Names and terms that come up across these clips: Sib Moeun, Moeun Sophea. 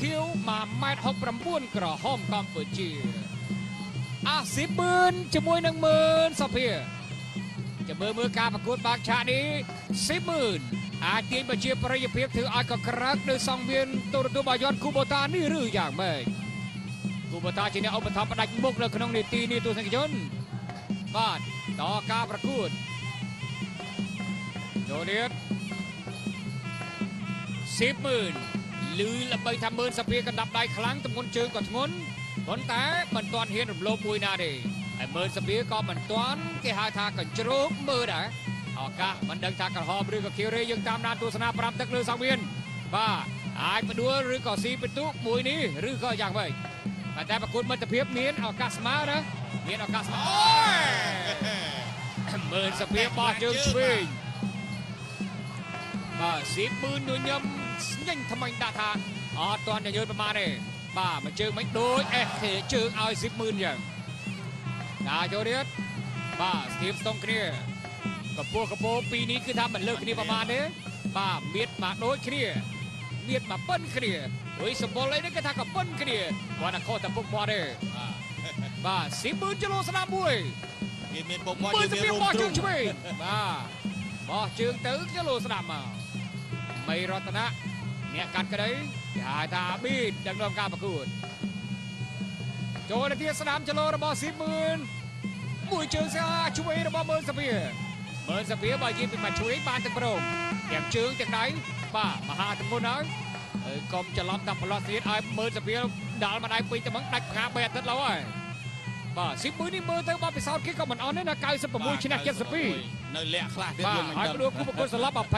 คิวมาแมทฮอปรำบุญกระห้อมกัมพูชีอาศิบืนจะมวยหนึ่งหมื่นสัพเพียจะเบอร์มือการประกวดบางชานี้สิบหมื่นอาทิตย์มาเชียร์ประยุทธ์เพียบถืออาจก็ครั้งในสังเวียนตัวตัวบายอนคูโบตานี่หรืออย่างไม่คูโบตาจีเนี่ยเอาไปทำประดับมุกเลยขนมในตีนี่ตัวสังเกตชนบ้านต่อการประกวดโดเดียดสิบหมื่นลือละไปทำหมื่นสัพเพียกันดับได้ครั้งตะมนเชิงกอดงนผลแต่มันตอนเฮียนลมปุยนาดีไอ้เมินสปีก็มันตอนที่หาทางกันจรุกมือได้ออกกะมันเดินทางกันหอบหรือกับคิวเรยังตามนานตัวสนาปรามตะเลือสังเวียนบ้าไอ้ประดูหรือก่อซีเป็นตุ๊กมวยนี้หรือก็อย่างไรแต่ประคุณมันจะเพียบเนียนออกกะสมานะเนียนออกกะสมาโอ้ยเมินสปีบอลจึงสวิงบ้าสีปืนนุ่ยย่ำยิ่งทำไมตาทางออกตอนอย่างยืนประมาณนี้บ้ามันจึงไม่โดนเอ๊ะจึงเอาสิบหมื่นอย่างตาโจเดสบ้าสตีฟสตงเกลียกระโปปีนี้คือทำมันเลิกนี่ประมาณนี้บ้าเมียดมาโดนเคลียเมียดมาเปิ้ลเคลียเฮ้ยสมบูรณ์เลยนี่ก็ทำกับเปิ้ลเคลียวันนักโทษแต่พวกบอลเลยบ้าสิบหมื่นจะลงสนามบุยเปิ้ลจะมีบอลจึงช่วยบ้าบอลจึงตึงจะลงสนามมาไม่รัตนะเนี่ยกัดกันได้หายตาบีดดังดวงการประกวดโจนเทียสนามจะโลระบอสิบหมื่นบุยเจอซาช่วยระบอเมินสเปียร์เมินสเปียร์บอยยิมเป็นมาช่วยบานตะโปรงแย่งเชิงจากไหนป้ามหาตะโกนนั้นกรมจะล้อมดับพลอสติดไอเมินสเปียร์ดาลมาได้ปีจะมังดักขาเบียดตัดเราไอ้ป้าสิบหมื่นนี่เมินเตอร์บอลไปสาวคิดก็มันเอาเนี่ยนะกายสปมุยชนะเจ็ดสปีในเลี้ยคลาดป้าหายไปดูคู่ประกวดสลับแบบไป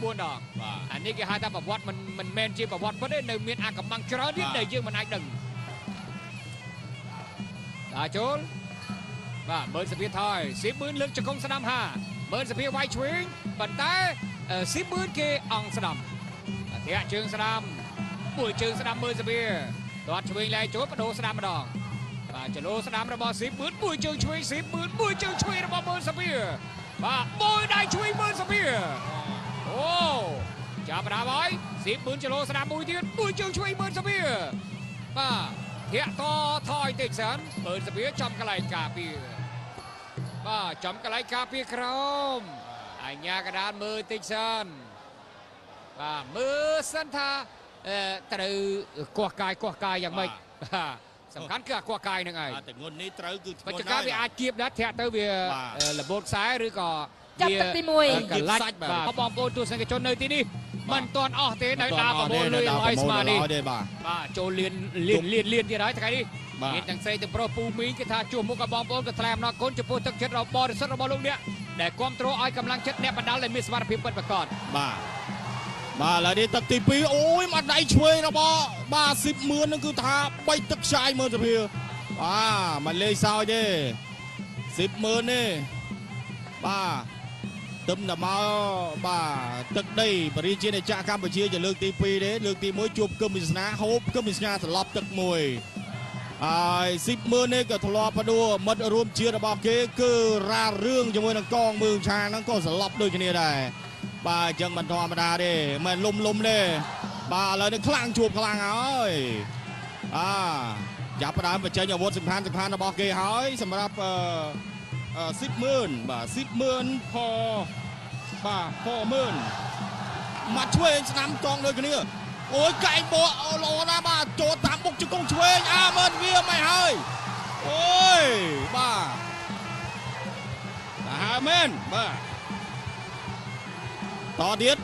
บัวดอกอันนี้ก็หายตาแบบวัดมันแมนจีแบบวัดเพราะได้ในเมียนอากับมังเจริญนิดในยื่นมันไอดึงอาโจลว่าเบิร์นสปีทอยสิบหมื่นลึกจากกองสนามห้าเบิร์นสปีไวชวิงปันแต่สิบหมื่นเกอังสนามเทียเชิงสนามปุยเชิงสนามเบิร์นสปีตอดชวิงเลยโจลประตูสนามมาดองว่าจะโลสนามระบอสิบหมื่นปุยเชิงชวิงสิบหมื่นปุยเชิงชวิงระบอเบิร์นสปีว่าโบยได้ชวิงเบิร์นสปีโอ้จับประดาไว้สิบหมื่นจะโลสนามปุยที่ปุยเชิงชวิงเบิร์นสปีว่าเทียต่อทอยติดสันเปิดสปีจอมกระไรกาปีบ้าจอมกระไรกาปีครมไอ้ยากระดานมือติดสันบ้ามือสันทาตรึกวกายอย่างไม่สำคัญคือกวกายยังไงแต่เงินนี้ตรึกคือมันจะกลายเป็นอาชีพนะเทียเตอร์เบียระบบซ้ายหรือก่อจับตัดตีมวยกันไล่เขาบอกโอนตัวสังเกตชนเลยที่นี่มันตอนออกเตะในดาวกับโบนเลยไอซ์มาดิบ้าโจเลียนที่ไหนที่ไหนดิเห็นตั้งใจแต่โปรปูมีกระทาจูบมุกกระบองโบนกระแทมนก้นจะพูดตั้งเช็ดเราบอลเช็ดเราบอลลูกเนี้ยแต่ความโตไอกำลังเช็ดเนี้ยบรรดาเลยมีสมาร์ทพิมพ์เปิดประกอบบ้าแล้วดิตัดตีปีโอ้ยมาได้ช่วยนะบอบ้าสิบหมื่นนั่นคือท่าไปตักชายเมืองสเปียร์มันเลยซาวเจ้สิบหมื่นนี่บ้าตึมแต่มาบ่าตึกได้บริเวณในจักรกัมพูชีจะเลือกตีปีเด้เลือกตีมวยจูบก็มีชนะฮุบก็มีชนะสลับตึกมวยสิบมือเนี่ยก็ทะเลาะประดูมัดรวมเชียร์ระบอบเก๋คือราเรื่องจมูกนังกองมือชานังก็สลับด้วยกันนี่ได้บ่าจังมันธรรมดาเด้มันลมเด้บ่าเลยนี่คลั่งจูบคลั่งเอาอย่าประดามไปเจออย่างวัดสิบพันระบอบเก๋หายสำหรับสิบหมื่นบ่าสิบหมื่นพอบ่าพอหมื่นมาช่วยสนามกองเลยกันนี่โอ้ยไก่โบเอาโลนะบ่าโจตามบุกจะกงช่วยเมื่อเวียไม่เฮ้ยโอ้ยบ่าเมื่อบ่าต่อเดียด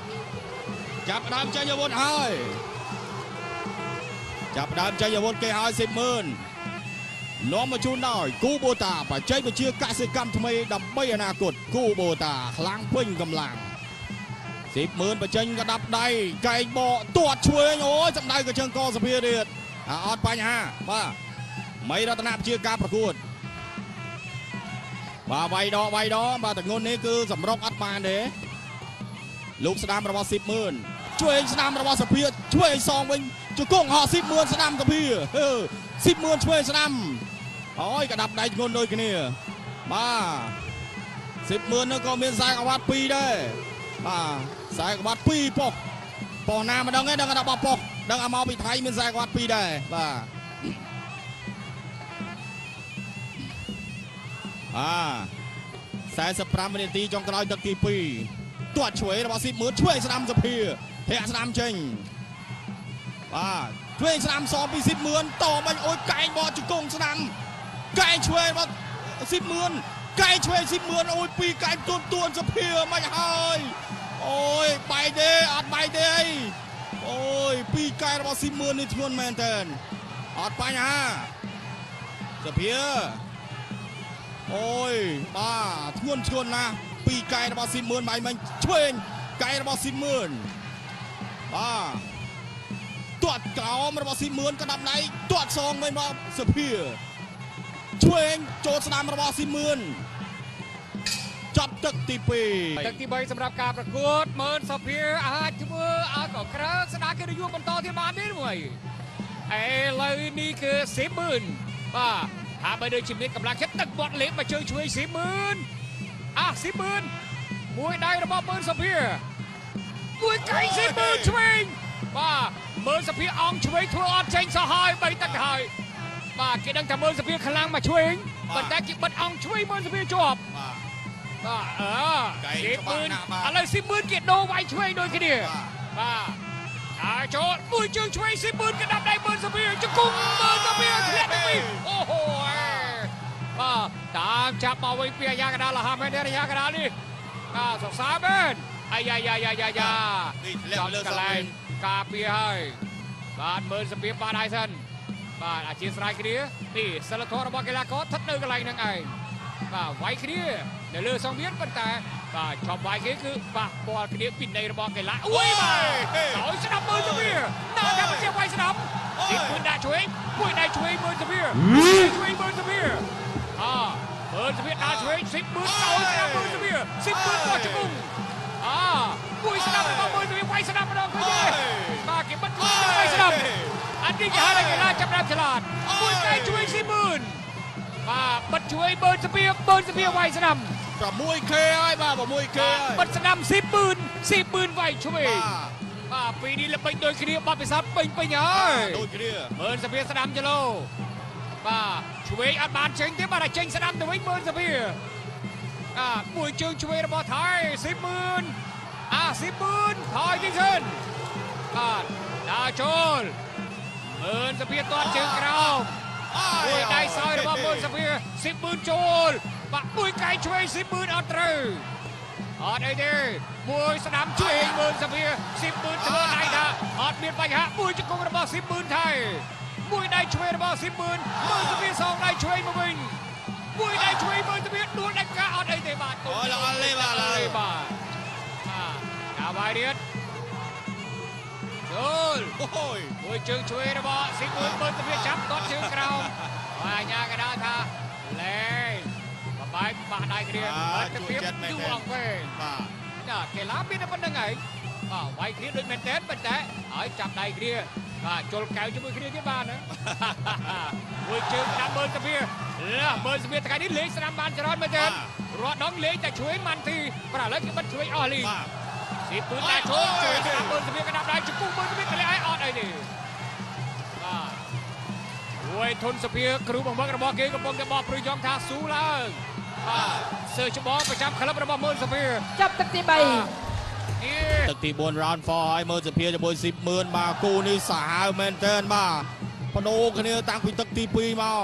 จับดามใจยาวน์เฮ้ยจับดามใจยาวน์เกย์เฮ้ยสิบหมื่นน้องมาชูหน่อยกูโบตาป่ะใจไปเชื่อกสิกรรมทำไมดับไม่อนาคตกูโบตาคลังพึ่งกำลังสิบหมื่นประชันกระดับได้ไก่บ่อตรวจช่วยโอ้ยจำได้กระเชิงกอสเปียร์เดือดออดไปฮะว่าไม่รัตนาเชื่อการประกวดมาไวดอมาแต่เงินนี้คือสำรองอัดมาเด้ลูกสนามระบาดสิบหมื่นช่วยสนามระบาดสเปียร์ช่วยซองวิ่งจุกงห่อสิบหมื่นสนามกระเพี้ยสิบหมื่นช่วยสนามโอ้ยกระดับได้เงินเลยกันนี่มาสิบหมื่นก็มีสายกวัดปีได้สายกวัดปีปกปอนามาดังไงดังกระดับปก ดังอามาปีไทยมินไซกวัดปีได้บ่าสายสปรามเนตีจงกระไรดักตีปีตัวช่วยระบาดสิบมือช่วยสนามสะพีเฮียสนามเชงช่วยสนามสองปีสิบมือต่อมันโอ้ยไก่บอลจุกงสนามไก่ช่วยมาสิบมือไก่ช่วยสิบมือโอ้ยปีไก่ตัวตัวสะพีไม่หายโอ้ยไปเดย์อัดไปเดย์โอ้ยปีไก่ระบาดสิบมือนี่ทวนแมนเทนอัดไปฮะสะพีโอ้ยบ้าทวนชวนนะปีไก่ระบาดสิบมือใบมันช่วยไก่ระบาดสิบมือบ้าตรวจเก่ามันบอกสิเหมือนกระดับไหนตรวจซองไม่มาเสือพี่ช่วยเองโจทย์สนามมันบอกสิเหมือนจับตึกตีปีตึกตีใบสำหรับการประกวดเหมือนเสือพี่อาจมืออาก่อครั้งสนามเกณฑ์ยุบบนต่อที่มาได้ด้วยไอ้เลยนี่คือสิเหมือนป่ะหาไปโดยชิมนิดกำลังเช็ดตึกบอลเล็กมาช่วยสิเหมือนอ่ะสิเหมือนมวยได้ระบบเหมือนเสือพี่มวยไก่สิเหมือนช่วยเองป่ะเมืองสะพีอองช่วยทัวร์เชงสหายไปตั้งหายมาเกิดดังแต่เมืองสะพีขลังมาช่วยบัดแต่กิบัดอองช่วยเมืองสะพีจบมาสิบหมื่นอะไรสิบหมื่นเกียรติโนไว้ช่วยโดยที่นี่มาโจทย์มวยจึงช่วยสิบหมื่นกระดับได้เมืองสะพีจะกุ้งเมืองสะพีเล่นไปโอ้โหมาตามจับมาไว้เปียยากระดาละฮามให้ได้ระยะกระดานี่สองสามเป็นไอ้ยาจอมกระไรกาเปียให้บาดเมินสเปียบาดไอซันบาดอาชีพสไลค์นี้นี่สลัดทอร์บอกกีฬาก็ทัดเนื้อกันเลยนั่งไอบาดไว้ขี้นี้เดี๋ยวเลือดสองเบี้ยเป็นแต่บาดชอบไว้ขี้คือบาดบอลขี้นี้ปิดในระบอกกีฬาอุ้ยบาดต่อยสนามเมินสเปียน่าจะเป็นเสียไว้สนามติดมือได้ช่วยปุ้ยได้ช่วยเมินสเปียช่วยเมินสเปียเมินสเปียได้ช่วยสิบมือต่อยสนามเมินสเปียสิบมือต่อจุ่มปุ้ยสนามเมินสเปียไว้สนามระบอกขี้มาเก็บบัตรลุ้นไปสนับอันนี้จะหาอะไรกันล่ะจับน้ำฉลาดมวยไก่ช่วยสิหมื่นมาบัตรช่วยเบิร์นสเปียไว้สนับกับมวยเคยไอ้บ้ากับมวยเคยบัตรสนับสิบหมื่นไว้ช่วยมาปีนี้เราไปโดยเคลียร์บาปิซับไปเงาโดยเคลียร์เบิร์นสเปียสนับจะโลมาช่วยอัดบานเชงที่มาได้เชงสนับแต่ไว้เบิร์นสเปียมวยจึงช่วยระเบิดไทย10,00010,000ถอยที่ขึ้นดาโจลเมินสเปียร์ตัวจึงกราบปุ้ยได้ซอยระบบเมินสเปียร์10,000โจลปะปุ้ยไก่ช่วย10,000เอาตรึงออดไอเดย์ปุ้ยสนามช่วยเมินสเปียร์10,000เธอได้นะออดเบียดไปฮะปุ้ยจะกงระบบ10,000ไทยปุ้ยได้ช่วยระบบ10,000เมินสเปียร์2ได้ช่วยมาวิ่งปุ้ยได้ช่วยเมินสเปียร์ดูได้กะออดไอเดย์บาทโอ้ละเลยบาทกาไวเรียดมวยจึงช่วยระเบิด10,000บนสะเพียจับต้นจึงกระเอามายากระดาท่าเลยมาไปป่าได้เกลียดสะเพียดูออกไปน่าเกล้าบินเป็นยังไงไว้เคลียดด้วยเมนเทนเป็นแต่ไอ้จับได้เกลียดโจลแก้วจะมวยเคลียดที่บ้านนะมวยจึงนำเบิร์นสะเพียแล้วเบิร์นสะเพียตะการนี้เลี้ยงสนามบานจะรอดเมนเทนรอดน้องเลี้ยงจะช่วยมันทีปราบแล้วที่มันช่วยออลีสิบปืนได้โชว์ช่วยสนามเบิร์นสะเพียกระดับได้จุกุ้งเบิร์นสะเพียกันเลยไอ้ออดไอ้นี่รวยทนสเปียครูบังบังระบอกเกี่ยวกับบังกระบอกปรุยองทาสูล่างเสือชบอประจำคลับระบอกเมินสเปียจับตักตีใบตักตีบนรานฟอยเมินสเปียจะบน10,000มากูนี่สาเมนเทนมาพนูคะแนนต่างปีตักตีปีมา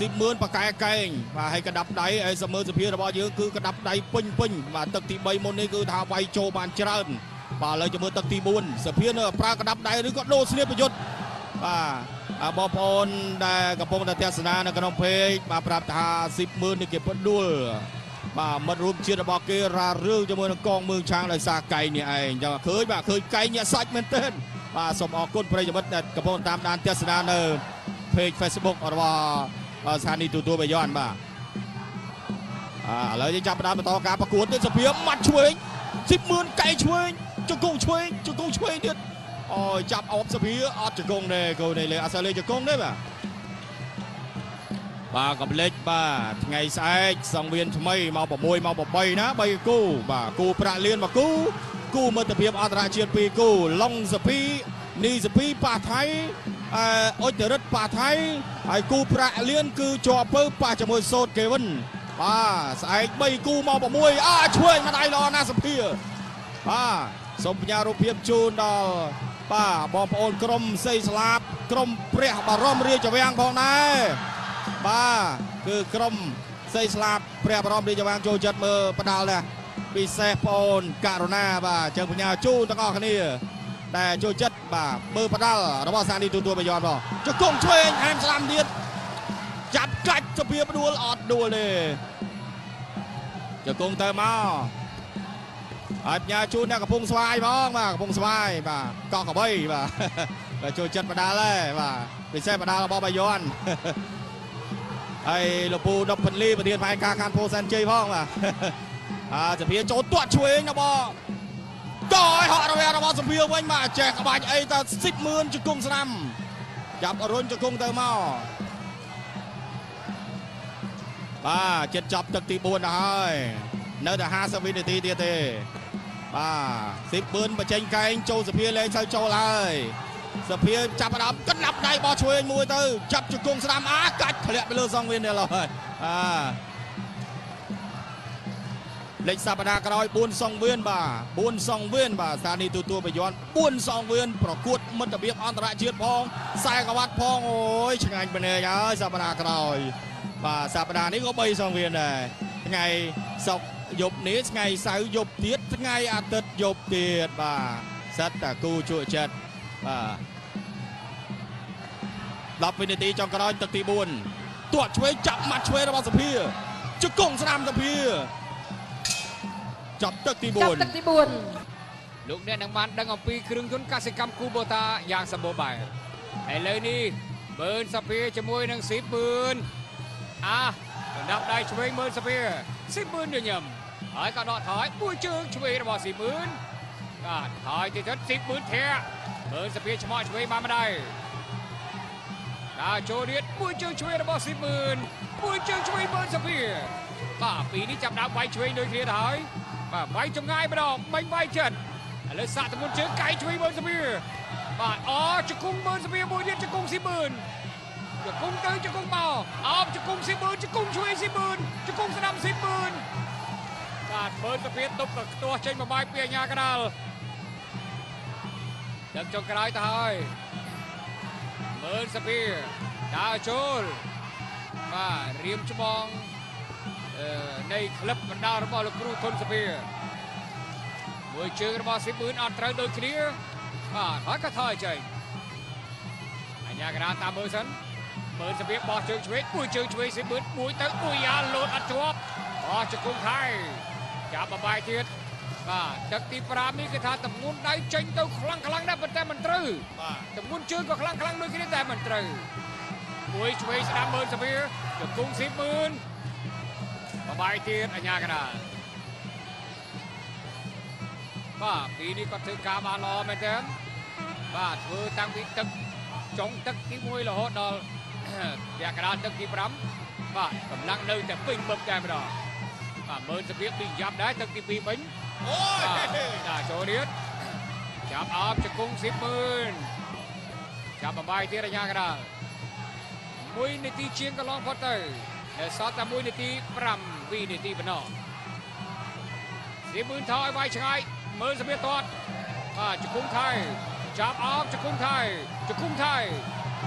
10,000ปากไก่เก่งมาให้กระดับไดไอ้เสมอสเปียระบอกเยอะคือกระดับไดปิ้งมาตักตีใบมนนี่คือทาใบโจบานเจริญมาเลยจะเมินตักตีบุญสเปียเนอปลากระดับไดหรือก็โดนเสียประโยชน์บอลพลได้กระโปรงตะเทียสนาในกระนองเพชรมาปรับทา10,000ในเก็บพันด้วยมารุมเชียร์บอกเกราเรื่องจำนวนกองเมืองช้างเลยซาไก่เนี่ยไอ้จะเคยไก่เนี่ยซัดเหมือนเต้นมาสมออกก้นประยับแต่กระโปรงตามด้านเทียสนาในเพจ Facebook อรวาสถานีตัวไปย้อนมาแล้วจะจับประดานมาต่อการประกวดด้วยสเปียร์มัดช่วย10,000ไก่ช่วยจุกงช่วยเดือดจับออฟสเปียร์ออฟจะกงเนยกูเนยเลยอาซาเลจะกงได้ป่ะป่ากับเล็กป่าไงไซสังเวียนทำไมมาบ่มวยมาบ่ใบนะใบกูป่ากูประเลียนมากูมาสเปียร์อัตราเชียนปีกูลองสเปียร์ นี่สปีป่าไทยโอ้ยเดือดป่าไทยไอ้กูประเลี้ยนคือจอบเปิ้ลป่าจมูกโซดเกวินป่าใส่ใบกูมองบะมวยช่วยมาได้รอหน้าสปีป่าสมญารูปเพียบจูนดอป้าบอมโอนกรมเซสลาบกรมเปรี้ยบารมเรียจวังพองนายป้าคือกรมเซสลาบเปรี้ยบารมเรียจวังโจจัดมือประดาเลยปีเซปโอนการุณาป้าเจอปัญญาจูนตะกอคันนี้แต่โจจัดป้ามือประดาเราบอกสารดีตัวไปย้อนบอกจะกงช่วยแฮมสลัมเดียดจับกัดจะเบียบดูออดดูเลยจะกงเตอมาปัญญาจูนเนี่ยกับพงสวายบ้างมากับพงสวายป่ะกอกกับใบป่ะแต่โจจัดประดาเลยป่ะไปแซ่ประดาเราบอลไปย้อนไอ้ลูกปูดบพันลีประเดี๋ยวไปกาการโพสันเจบ้างป่ะจะเพียโจตัวช่วยนะบอลก็ไอ้ห่อเราเวลาบอลสเปียร์ไว้มาแจกบาดไอ้ตาสิบหมื่นจุกงสนามจับอรุณจุกงเตอร์มาป่ะเจ็ดจับตักตีบวนได้เนื้อแต่ห้าสิบวินาทีเดียดป่าสิบปืนประเจงไกงโจสเปียร์เลยเซาโจเลยสเปียร์จับประดับก็นับได้บอลช่วยมวยเตอร์จับจุกงสนามอากัดเขลี่ยไปเลยสองเวียนเดียวเลยเล็กซาปนากระไรบุญสองเวียนบ่าบุญสองเวียนบ่าสถานีตัวไปย้อนบุญสองเวียนประกวดมัตตเบียบอันตรายเชื้อพองสายกวัดพองโอ้ยช่างงานเป็นเลยนะซาปนากระไรบ่าซาปนานี้ก็ไปสองเวียนเลยไงศกหยบนี้ไงเสาหยบเทียดไงอาทิตย์หยบเทียดบ่าสัตว์กูช่วยจัดบ่ารับวินาทีจองกระไรตักตีบุญตัวช่วยจับมัดช่วยระบาดสะพีจุกงสนามสะพีจับตักตีบุญลูกเนี่ยนังมันดังเอาปีครึ่งทุนกสิกรรมคูโบตาอย่างสมบูรณ์แบบไอ้เลยนี่เบิร์นสะพีจะมวยนังสีปืนนับได้ช่วยมือสเปียร์สิบมือเดียวหย่ำหายกระดอถอยปุ้ยจึงช่วยระบอสิบมือถอยติดทัดสิบมือเทะมือสเปียร์ชมอช่วยมาไม่ได้ตาโจเดียดปุ้ยจึงช่วยระบอสิบมือปุ้ยจึงช่วยมือสเปียร์ป้าปีนี้จับดาวไว้ช่วยโดยเทียถอยป้าไว้จงง่ายไปดอกไม่ไว้เฉินเลยสะสมุนเชิงไก่ช่วยมือสเปียร์ป้าจะกุ้งมือสเปียร์บุญเดียดจะกุ้งสิบมือจะกุ้งตื้อจะกุ้งเป่าจะกุ้งสิบหมื่นจะกุ้งช่วยสิบหมื่นจะกุ้งสนามสิบหมื่นกาดเบิร์นสะเพียนตบกับตัวเชนมาใบเปียงยากระดาลยังจงกระไรตายเบิร์นสะเพียนดาวชูลมาเรียมชมองในคลับบรรดาระบอลครูทนสะเพียนมวยเชิงระบอลสิบหมื่นอัดเตะโดยเคลียร์หากระทายใจยากระดาลตามเบอร์สันเปิดสเปียร์บอลเชิงช่วยปุ้ยเชิงช่วยสิบหมื่นปุ้ยเตะปุ้ยยาโหลดอัดจวบบอลจะคงไทยจับมาใบเทียดมาจักตีปรามีกระทาตะมุนได้เจงเตะคลังคลังได้เป็นแต่มันตรึตะมุนเชิงก็คลังคลังด้วยกันแต่มันตรึปุ้ยช่วยสนามเปิดสเปียร์จะคงสิบหมื่นมาใบเทียดอัญญากระดามาปีนี้ก็ถือกาบาลอแมนเทนมาเธอตั้งพิตึกจงตึกที่มวยโหดดอลอยากกระดานตึกที่พร้ำป่ะกำลังเดินแต่ปิ้งเบิกได้ไม่ดอกป่ะเมินสเปียร์ปิ้งยับได้ตึกที่ปีบิ้งป่ะด่าโจเดียดจับออฟจะกุ้งสิบหมื่นจับมาใบที่ระยะกระดานมวยในที่เชียงก็ลองพอเตอร์แต่ซอสแต่มวยในที่พร้ำวีในที่พนอสิบหมื่นทอยไว้ชายเมินสเปียร์ตอดป่ะจะกุ้งไทยจับออฟจะกุ้งไทยจะกุ้งไทย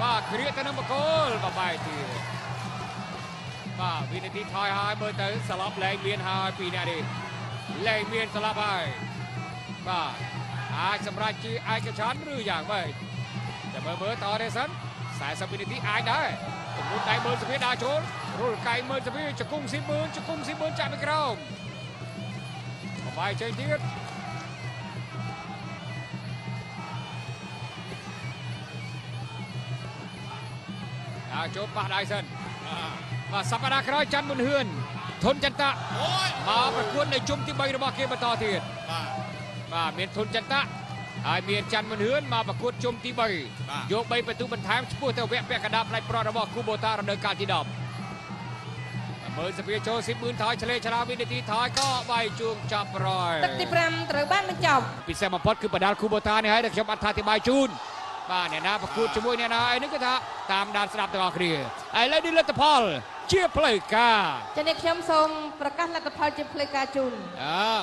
ป้าเครียดแต่น้ำมะโขลมาใบทีป้าวินาทีทอยหายเบอร์เตอร์สลับแรงเมียนหายปีนี้ดิแรงเมียนสลับไปป้าอาจสำราญจีอาจจะชันหรืออย่างไรแต่เบอร์ต่อเดซันสายสปินที่อาจได้สมุนไพรเบอร์สปินดาชนรูดไก่เบอร์สปินจะกุ้งสิบมือจะกุ้งสิบมือจ่ายไปกระมมาใบเชียงยืดโจมป่าไดเซนมาสัปดาห์คราวจันทร์บนเฮือนทนจันตะมาประกวดในจุ่มที่ใบระบาเกมต่อเทียนมาเมียนทนจันตะไอเมียนจันทร์บนเฮือนมาประกวดจุ่มที่ใบยกใบประตูบรรทัดพูดแต่แวะกระดาษในปลอดระบาคูโบตาดำเนินการที่ดอกเบิร์นสเปียร์โชว์สิบหมื่นท้ายเฉลยชนะวินาทีท้ายก็ใบจุ่มจับรอยตัดติพรำตรึงบ้านมันจบพิเศษมาพอดคือประดานคูโบตาเนี่ยให้เด็กชมอัธยาธิบายจูน ป้าเนี่ยนะประคุดชมวยเนี่ยนะไอ้นึกว่าตามดานสนับตะกอเครือไอ้เลดี้รัตพลเจี๊ยบเพลกาจะได้เข้มทรงประกาศรัตพลเจี๊ยบเพลกาจุน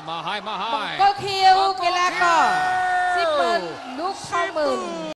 มาให้ก็คิวกีฬาก็สิบหมื่นลูกเข้าหมื่น